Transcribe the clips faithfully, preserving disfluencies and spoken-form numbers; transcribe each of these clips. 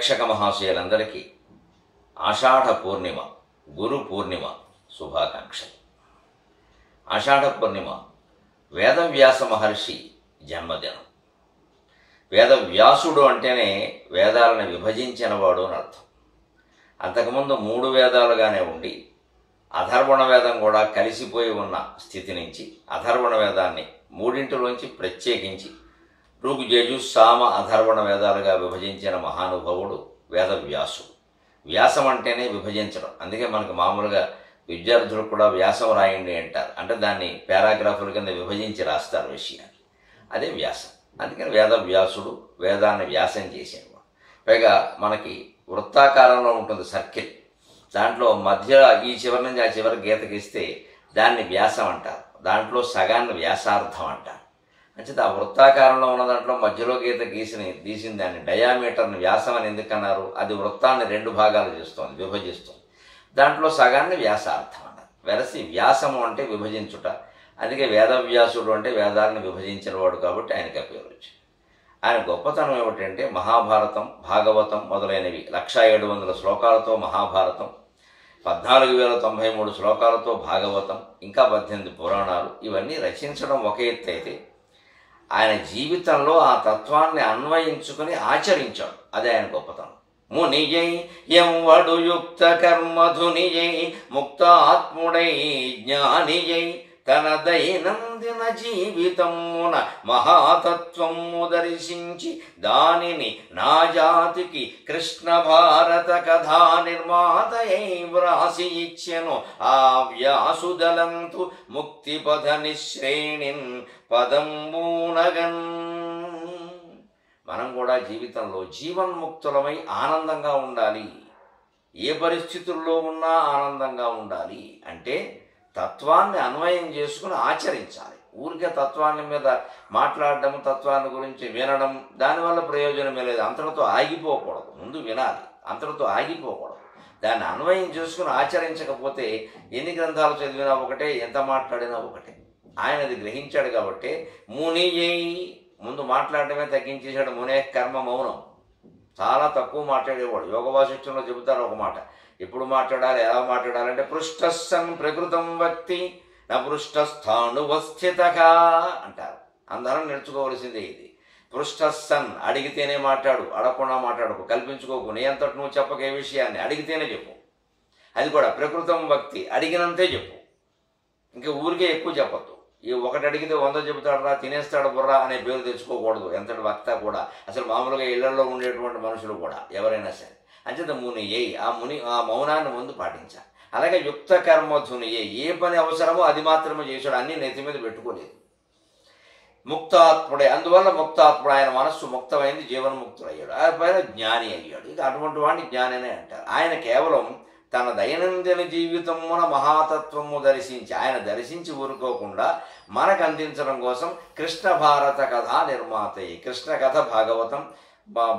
ప్రేక్షక మహాశయులందరికీ ఆషాఢ పూర్ణిమ గురు పూర్ణిమ శుభాకాంక్షలు। ఆషాఢ పూర్ణిమ వేదవ్యాస మహర్షి జన్మదినం। వేదవ్యాసుడు అంటేనే వేదాలను విభజించినవాడు అని అర్థం। అంతకుముందు మూడు వేదాలుగానే ఉండి అధర్వణ వేదం కూడా కలిసిపోయి ఉన్న స్థితి నుంచి అధర్వణ వేదాన్ని మూడింటిలోంచి ప్రత్యేకించి ఋగ్ యజు సామ అధర్వణ వేదాలుగా విభజించిన మహానుభావుడు వేదవ్యాసుడు। వ్యాసం అంటేనే విభజించడం, అందుకే మనకు మామూలుగా విద్యార్థులు కూడా వ్యాసం రాయండి అంటారు, అంటే దాన్ని పారాగ్రాఫుల కింద విభజించి రాస్తారు విషయాన్ని, అదే వ్యాసం। అందుకని వేదవ్యాసుడు వేదాన్ని వ్యాసం చేసేవాడు। పైగా మనకి వృత్తాకారంలో ఉంటుంది సర్కిల్, దాంట్లో మధ్య ఈ చివరి నుంచి ఆ చివరి గీతకి ఇస్తే దాన్ని వ్యాసం అంటారు, దాంట్లో సగాన్ని వ్యాసార్థం అంటారు। అంచేత ఆ వృత్తాకారంలో ఉన్న దాంట్లో మధ్యలో గీత గీసిన గీసిన దాన్ని డయామీటర్ని వ్యాసం అని ఎందుకన్నారు? అది వృత్తాన్ని రెండు భాగాలు చేస్తుంది, విభజిస్తుంది, దాంట్లో సగాన్ని వ్యాసార్థం అన్నారు। వెరసి వ్యాసము అంటే విభజించుట, అందుకే వేదవ్యాసుడు అంటే వేదాలను విభజించిన వాడు కాబట్టి ఆయనకి ఆ పేరు వచ్చింది। ఆయన గొప్పతనం ఏమిటంటే మహాభారతం భాగవతం మొదలైనవి లక్షా ఏడు వందల శ్లోకాలతో మహాభారతం, పద్నాలుగు వేల తొంభై మూడు శ్లోకాలతో భాగవతం, ఇంకా పద్దెనిమిది పురాణాలు, ఇవన్నీ రచించడం ఒక ఎత్తు అయితే ఆయన జీవితంలో ఆ తత్వాన్ని అన్వయించుకుని ఆచరించాడు, అదే ఆయన గొప్పతనం। మునియై ఎంవడు యుక్త కర్మధునియై ముక్తాత్ముడై జ్ఞానియై తన దైనందిన జీవితమున మహాతత్వము దర్శించి దానిని నా జాతికి కృష్ణ భారత కథా నిర్మాతయై వ్రాసి ఇచ్చెను ఆ వ్యాసుదలంతు ముక్తి పథ నిశ్రేణిన్ పదంబూనగన్। మనం కూడా జీవితంలో జీవన్ముక్తులమై ఆనందంగా ఉండాలి, ఏ పరిస్థితుల్లో ఉన్నా ఆనందంగా ఉండాలి అంటే తత్వాన్ని అన్వయం చేసుకుని ఆచరించాలి। ఊరికే తత్వాన్ని మీద మాట్లాడడం, తత్వాన్ని గురించి వినడం, దానివల్ల ప్రయోజనమే లేదు, అంతటితో ఆగిపోకూడదు, ముందు వినాలి, అంతటితో ఆగిపోకూడదు, దాన్ని అన్వయం చేసుకుని ఆచరించకపోతే ఎన్ని గ్రంథాలు చదివినా ఒకటే, ఎంత మాట్లాడినా ఒకటే। ఆయన అది గ్రహించాడు కాబట్టి మునియై ముందు మాట్లాడటమే తగ్గించేశాడు, మునే కర్మ మౌనం, చాలా తక్కువ మాట్లాడేవాడు। యోగ వాసిష్ఠంలో చెబుతారు ఒక మాట, ఎప్పుడు మాట్లాడాలి ఎలా మాట్లాడాలంటే పృష్టస్సన్ ప్రకృతం వక్తి నా పృష్టస్థానువస్థిత అంటారు, అందరం నేర్చుకోవలసిందే ఇది। పృష్టస్సన్ అడిగితేనే మాట్లాడు, అడగకుండా మాట్లాడకు, కల్పించుకోకు, నీ అంతటి నువ్వు చెప్పక ఏ విషయాన్ని, అడిగితేనే చెప్పు, అది కూడా ప్రకృతం వక్తి అడిగినంతే చెప్పు, ఇంకా ఊరికే ఎక్కువ చెప్పద్దు, ఈ ఒకటి అడిగితే వంద చెబుతాడు రా తినేస్తాడు బుర్రా అనే పేరు తెచ్చుకోకూడదు ఎంతటి వక్త కూడా, అసలు మామూలుగా ఇళ్లలో ఉండేటువంటి మనుషులు కూడా ఎవరైనా సరే। అంచేత ముని ఏ ఆ ముని ఆ మౌనాన్ని ముందు పాటించాలి, అలాగే యుక్త కర్మధుని ఏ ఏ పని అవసరమో అది మాత్రమే చేశాడు, అన్ని నెత్తి మీద పెట్టుకోలేదు। ముక్తాత్ముడే, అందువల్ల ముక్తాత్ముడు ఆయన మనస్సు ముక్తమైంది, జీవన్ముక్తుడు అయ్యాడు, ఆ పైన జ్ఞాని అయ్యాడు, ఇది అటువంటి వాడిని జ్ఞాని అనే అంటారు। ఆయన కేవలం తన దైనందిన జీవితమున మహాతత్వము దర్శించి, ఆయన దర్శించి ఊరుకోకుండా మనకు అందించడం కోసం కృష్ణ భారత కథ నిర్మాతయి, కృష్ణ కథ భాగవతం,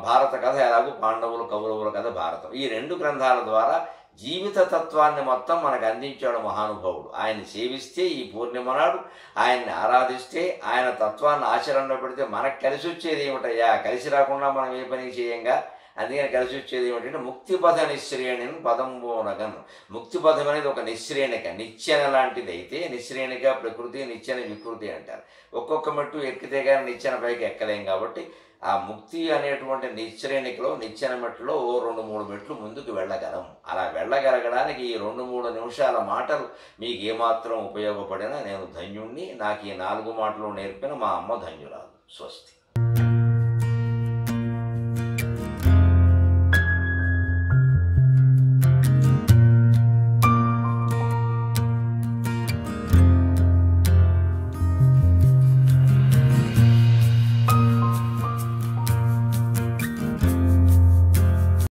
భారత కథ ఎలాగూ పాండవులు కౌరవుల కథ భారతం, ఈ రెండు గ్రంథాల ద్వారా జీవిత తత్వాన్ని మొత్తం మనకు అందించాడు మహానుభావుడు। ఆయన్ని సేవిస్తే ఈ పూర్ణిమ నాడు ఆయన్ని ఆరాధిస్తే ఆయన తత్వాన్ని ఆచరణలో పెడితే మనకు కలిసి వచ్చేది ఏమిటయ్యా? కలిసి రాకుండా మనం ఏ పని చేయంగా, అందుకని కలిసి వచ్చేది ఏమిటంటే ముక్తిపథ నిశ్రేణిని పదంబోనగన్, ముక్తిపథం అనేది ఒక నిశ్రేణిక నిచ్చెన లాంటిది అయితే, నిశ్రేణిక ప్రకృతి నిచ్చెన వికృతి అంటారు, ఒక్కొక్క మెట్టు ఎక్కితే కానీ నిచ్చెన పైకి ఎక్కలేం కాబట్టి ఆ ముక్తి అనేటువంటి నిశ్రేణికలో నిచ్చెన మెట్టులో ఓ రెండు మూడు మెట్లు ముందుకు వెళ్ళగలం। అలా వెళ్ళగలగడానికి ఈ రెండు మూడు నిమిషాల మాటలు మీకు ఏమాత్రం ఉపయోగపడినా నేను ధన్యుణ్ణి, నాకు ఈ నాలుగు మాటలు నేర్పిన మా అమ్మ ధన్యురాలు। స్వస్తి।